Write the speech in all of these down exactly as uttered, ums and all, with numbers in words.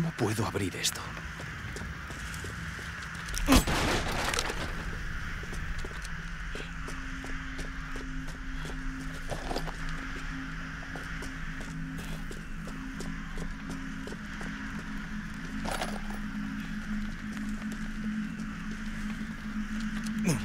¿Cómo puedo abrir esto? Ugh.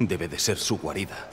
Debe de ser su guarida.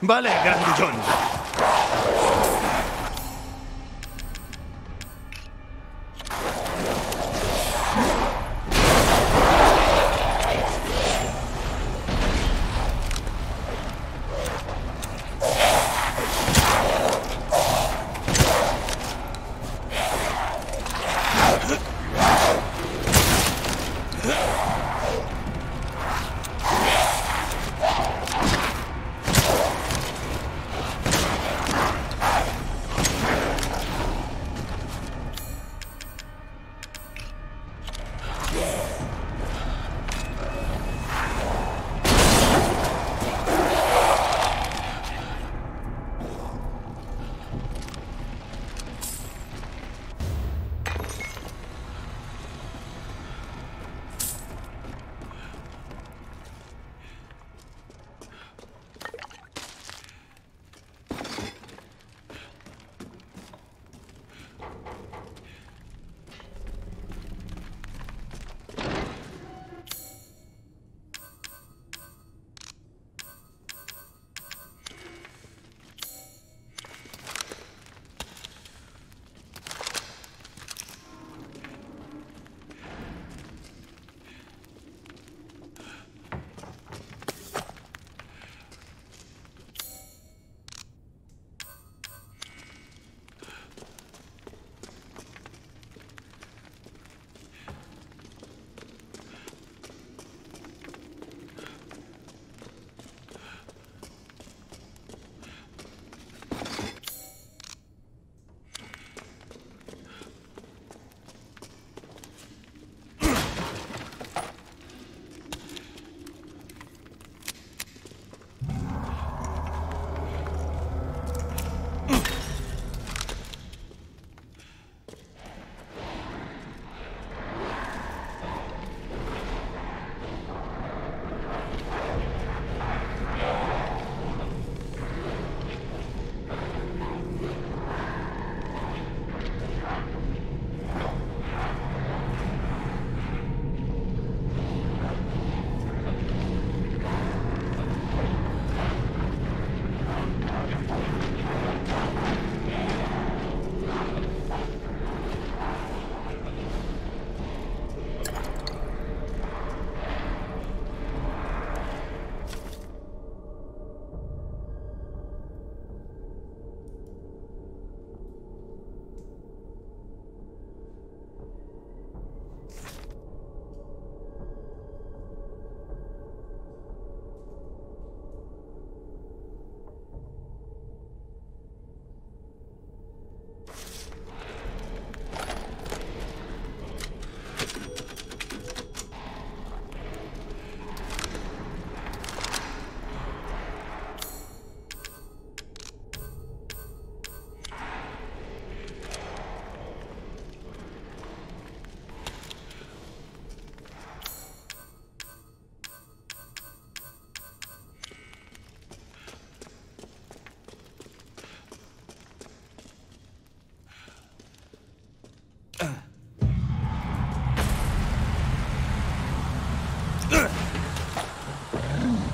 Vale, grandullón.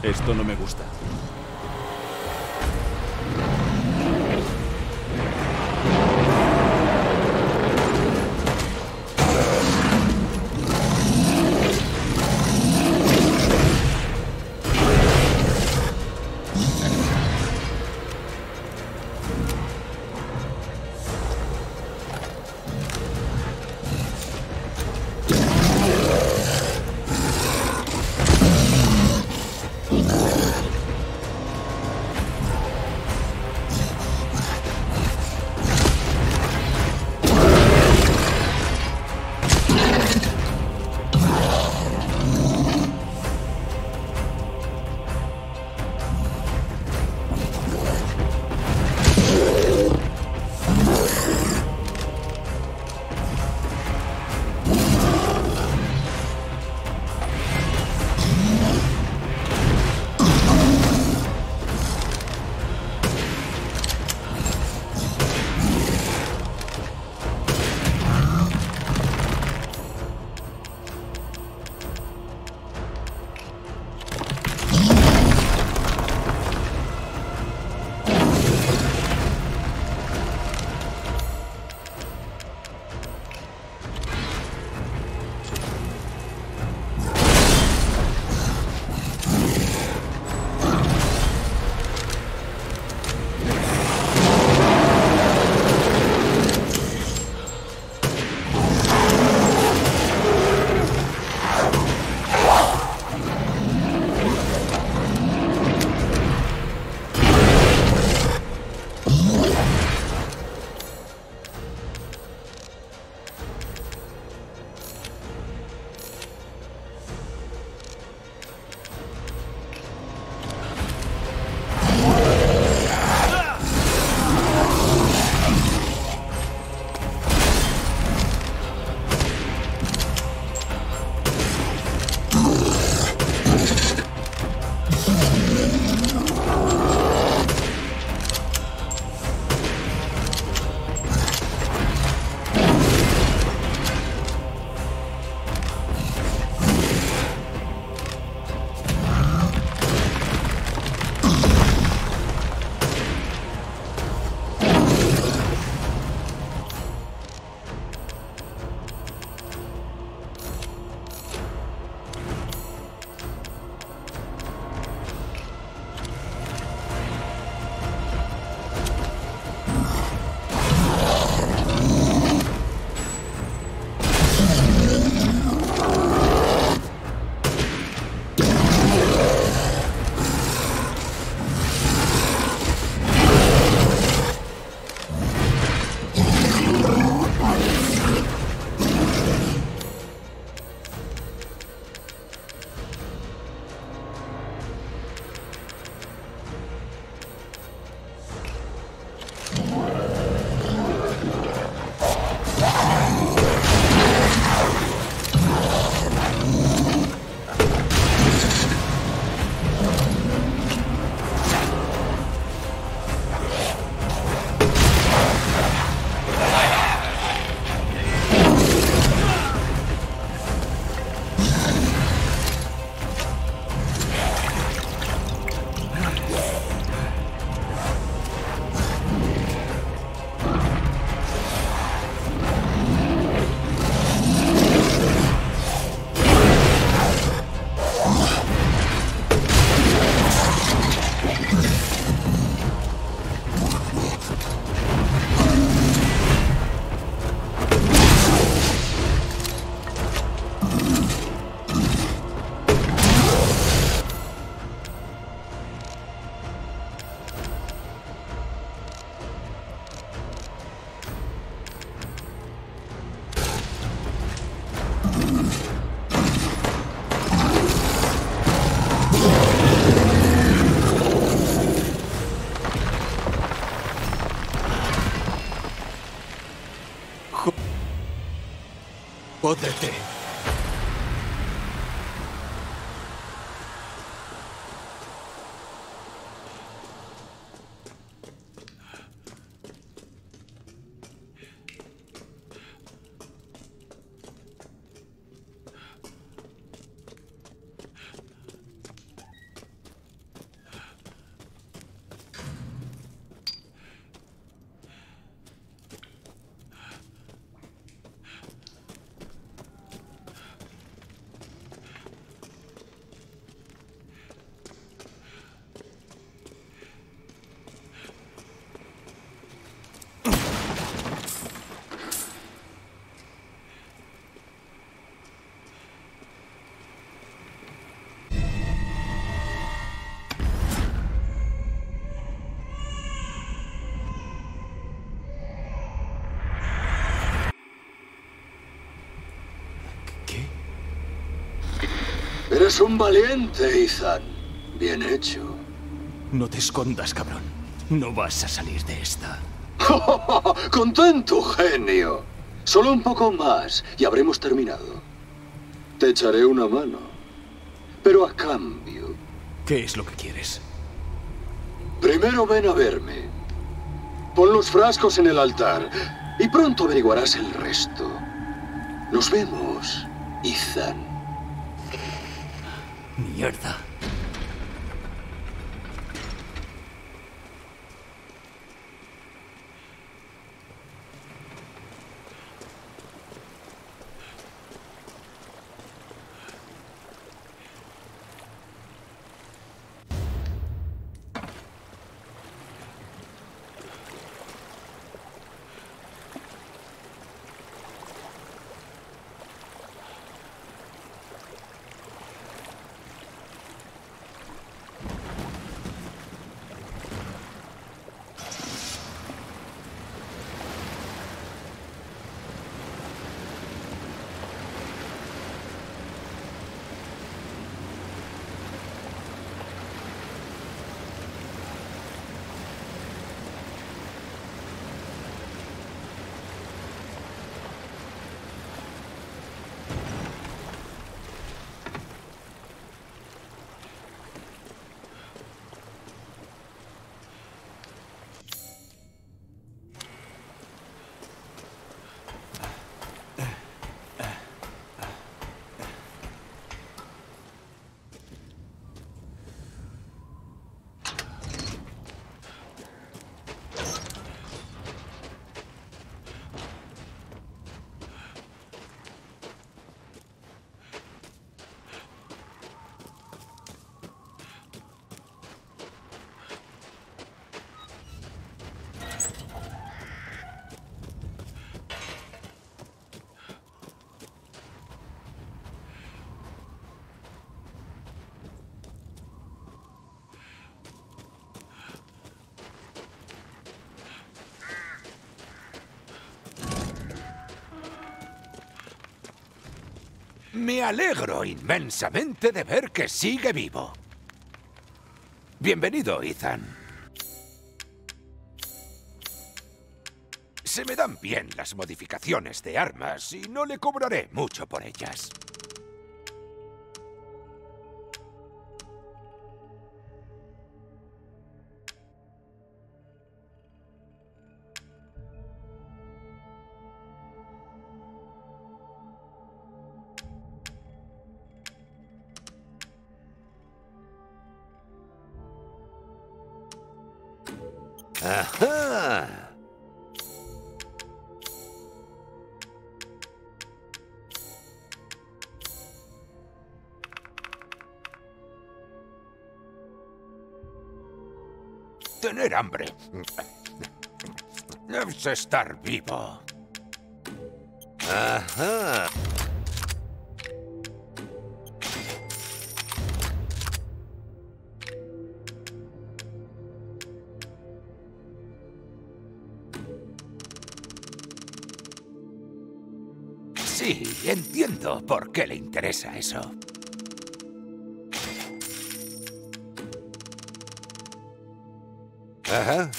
Esto no me gusta. Jódete. Eres un valiente, Izan. Bien hecho. No te escondas, cabrón. No vas a salir de esta. ¡Contento, genio! Solo un poco más y habremos terminado. Te echaré una mano. Pero a cambio... ¿Qué es lo que quieres? Primero ven a verme. Pon los frascos en el altar y pronto averiguarás el resto. Nos vemos, Izan. Mierda. Me alegro inmensamente de ver que sigue vivo. Bienvenido, Ethan. Se me dan bien las modificaciones de armas y no le cobraré mucho por ellas. ¡Ajá! Tener hambre es estar vivo. ¡Ajá! Sí, entiendo por qué le interesa eso. Ajá.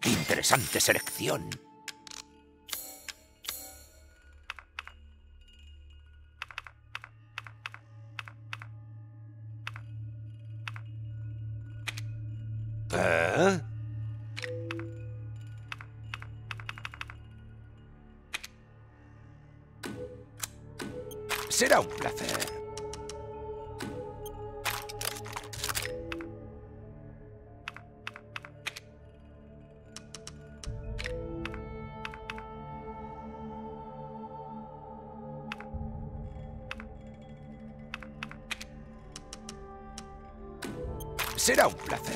¡Qué interesante selección! ¿Eh? Será un placer. Será un placer.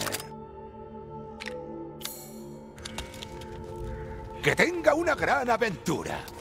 ¡Que tenga una gran aventura!